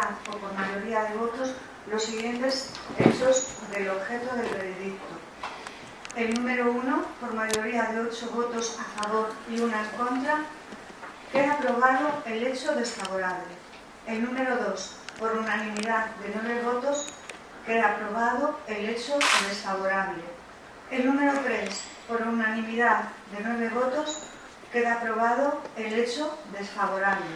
unanimidad o por mayoría de votos los siguientes hechos del objeto del veredicto. El número 1, por mayoría de 8 votos a favor y 1 en contra, queda aprobado el hecho desfavorable. El número 2, por unanimidad de 9 votos, queda aprobado el hecho desfavorable. El número 3, por unanimidad de 9 votos, queda aprobado el hecho desfavorable.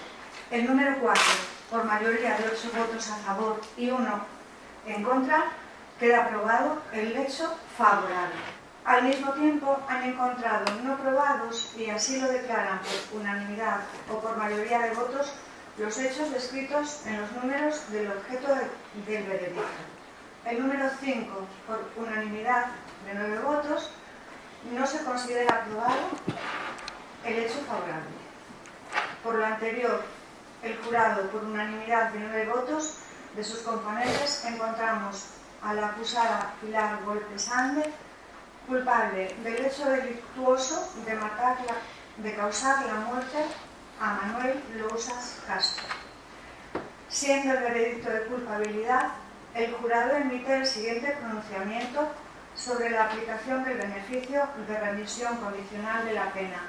El número 4, por mayoría de 8 votos a favor y 1 en contra, queda aprobado el hecho favorable. Al mismo tiempo han encontrado no aprobados, y así lo declaran por unanimidad o por mayoría de votos, los hechos descritos en los números del objeto del veredicto. El número 5, por unanimidad de 9 votos, no se considera aprobado el hecho favorable. Por lo anterior, el jurado, por unanimidad de 9 votos de sus componentes, encontramos a la acusada Pilar Golpesande culpable del hecho delictuoso de causar la muerte a Manuel Lousas Castro. Siendo el veredicto de culpabilidad, el jurado emite el siguiente pronunciamiento sobre la aplicación del beneficio de remisión condicional de la pena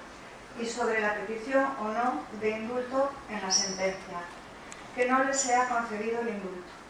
y sobre la petición o no de indulto en la sentencia. Que no le sea concedido el indulto.